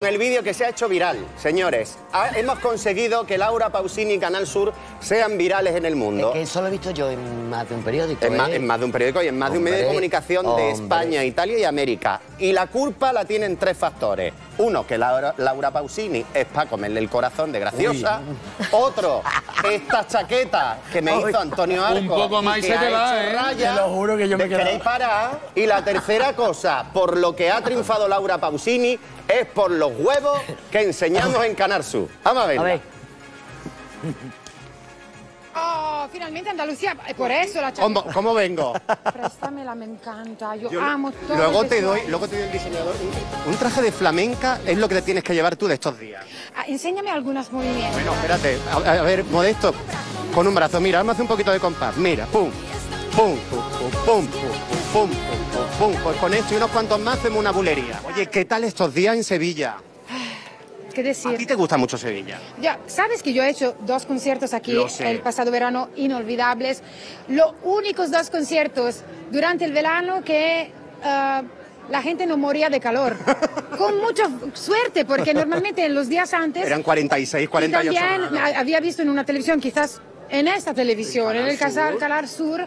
El vídeo que se ha hecho viral, señores, hemos conseguido que Laura Pausini y Canal Sur sean virales en el mundo. Es que eso lo he visto yo en más de un periódico. En más de un periódico y en más de un medio de comunicación de España, Italia y América. Y la culpa la tienen tres factores. Uno, que Laura Pausini es para comerle el corazón de graciosa. Uy. Otro, esta chaqueta que me hizo Antonio Arco. Un poco más y se te va, Te lo juro que yo me quedé. ¿Queréis parar? Y la tercera cosa, por lo que ha triunfado Laura Pausini, es por los huevos que enseñamos en Canal Sur. Vamos a verla. A ver. Oh, finalmente Andalucía, por eso la chaqueta. ¿Cómo vengo? Préstamela, me encanta, yo amo todo. Luego te doy el diseñador. Un traje de flamenca es lo que te tienes que llevar tú de estos días. Enséñame algunos movimientos. Bueno, espérate, a ver, modesto, con un brazo, mira, hazme un poquito de compás, mira, pum, pum, pum, pum, pum, pum, pum, pum. Pum, pues con esto y unos cuantos más hacemos una bulería. Oye, ¿qué tal estos días en Sevilla? ¿Qué decir? ¿A ti te gusta mucho Sevilla? Ya, sabes que yo he hecho dos conciertos aquí el pasado verano, inolvidables. Los únicos dos conciertos durante el verano que la gente no moría de calor. Con mucha suerte, porque normalmente en los días antes... Eran 46, 48 grados. También había visto en una televisión, quizás en esta televisión, en el Canal Sur,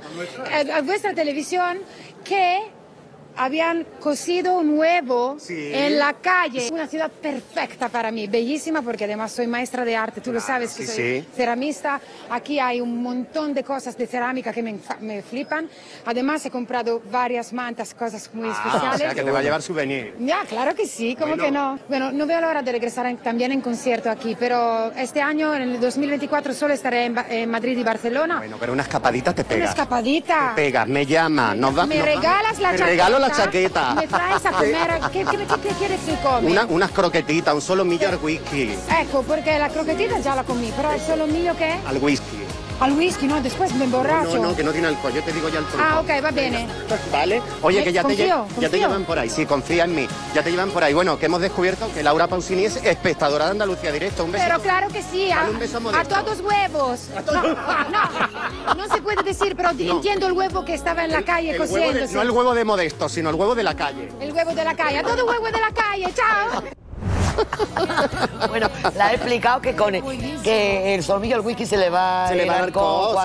en vuestra televisión, que... habían cocido un huevo en la calle. Una ciudad perfecta para mí, bellísima, porque además soy maestra de arte. Tú lo sabes, que soy ceramista. Aquí hay un montón de cosas de cerámica que me flipan. Además he comprado varias mantas, cosas muy especiales. O sea, que te va a llevar souvenir. Ya, claro que sí, ¿cómo que no? Bueno, no veo la hora de regresar también en concierto aquí, pero este año, en el 2024, solo estaré en Madrid y Barcelona. Bueno, pero una escapadita te pegas. Una escapadita. Te pegas, me llamas. Me regalas la chaqueta. La chaqueta. Me traes a comer. ¿Qué quieres que come? Unas croquetitas, un solomillo al whisky. Ecco, porque la croquetita ya la comí, pero el solomillo ¿qué? Al whisky. Al whisky, no, después me emborracho. No, que no tiene alcohol, yo te digo ya el truco. Ah, ok, va bien. Vale. Oye, que ya te llevan por ahí, sí, confía en mí. Ya te llevan por ahí. Bueno, que hemos descubierto que Laura Pausini es espectadora de Andalucía Directo. Un beso. Pero claro que sí, dale un beso modesto. A todos huevos. A todos. No se puede decir, pero entiendo el huevo que estaba en la calle cociéndose. No el huevo de Modesto, sino el huevo de la calle. El huevo de la calle, a todo huevo de la calle, chao. Bueno, la he explicado que que el solomillo al whisky se le va el alcohol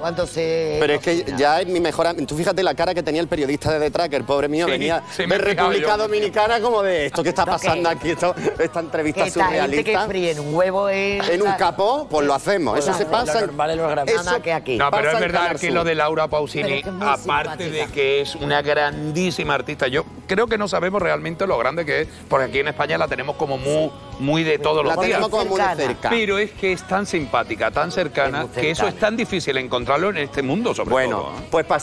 cuando se... Pero es que ya es mi mejor amigo. Tú fíjate la cara que tenía el periodista de detrás, que el pobre mío venía de República Dominicana como de esto que está pasando aquí, esta entrevista surrealista. Que fríen un huevo en un capó, pues lo hacemos. Pues eso se pasa. No, pero es verdad que lo de Laura Pausini, aparte de que es una grandísima artista, yo creo que no sabemos realmente lo grande que es, porque aquí en España la tenemos como muy de todos los días. La tenemos como muy cerca. Pero es que es tan simpática, tan cercana, que eso es tan difícil encontrarlo en este mundo, sobre todo. Bueno, pues